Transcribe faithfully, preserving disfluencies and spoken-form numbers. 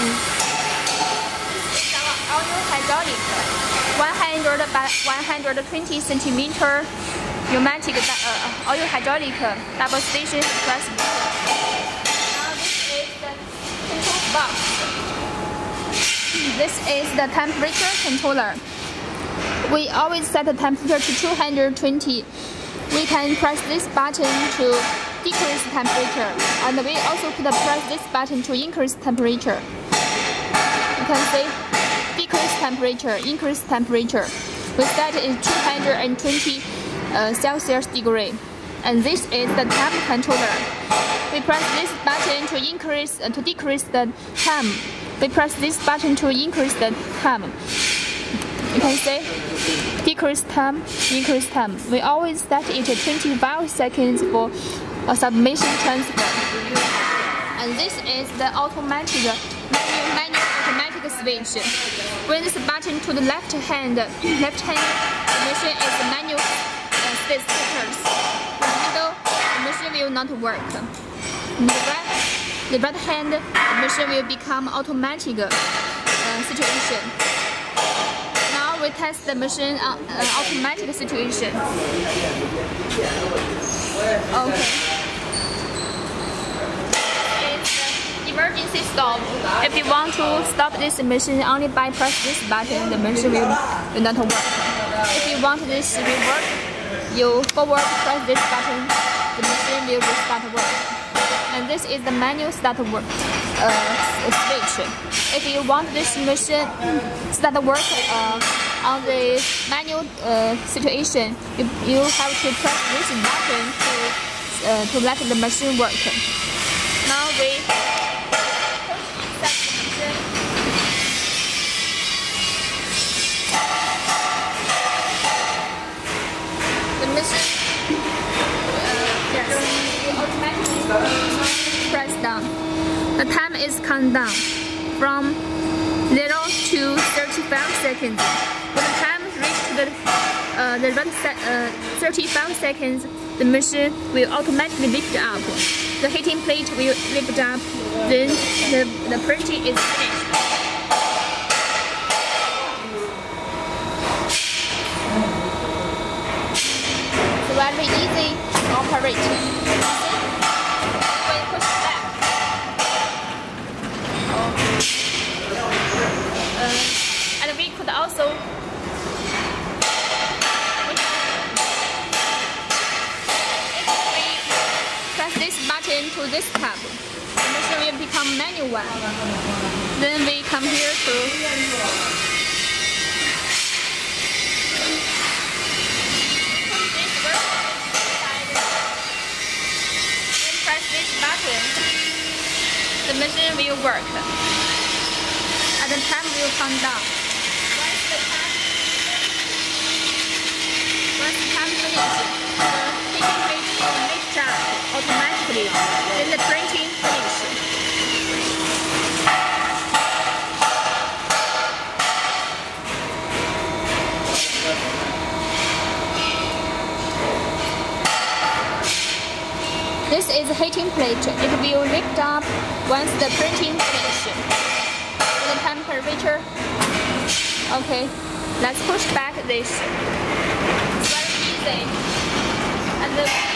This is our audio hydraulic one hundred by one hundred twenty centimeter pneumatic uh, audio hydraulic double station press motor. Now this is the control box. This is the temperature controller. We always set the temperature to two hundred twenty. We can press this button to decrease temperature, and we also could press this button to increase temperature. You can see decrease temperature, increase temperature. We set it to two hundred twenty uh, Celsius degree, and this is the time controller. We press this button to increase uh, to decrease the time. We press this button to increase the time. You can see decrease time, increase time. We always set it to twenty-five seconds for a submission transfer. And this is the automatic menu, menu automatic switch. Bring this button to the left hand. Left hand submission is the manual uh, state setters. In the middle, the machine will not work. In the right, the right hand, the machine will become automatic uh, situation. We test the machine on an automatic situation. Okay. It's the emergency stop. If you want to stop this machine, only by press this button, the machine will, will not work. If you want this to work, you forward press this button, the machine will start work. And this is the manual start work. Uh, switch. If you want this machine start work uh, on the manual uh, situation, you, you have to press this button to uh, to let the machine work. Now we the machine uh, yes, you automatically press down. The time is count down from zero to thirty-five seconds. When the time reaches the, uh, the red set, uh, thirty-five seconds, the machine will automatically lift up. The heating plate will lift up, then the, the printing is finished. It's very easy to operate. Also, we press this button to this tab, the machine will become manual one. Then we come here to then press this button, the machine will work, and the time will come down. Then the printing finished. This is the heating plate. It will lift up once the printing finished. The temperature. Okay, let's push back this. It's very easy. And the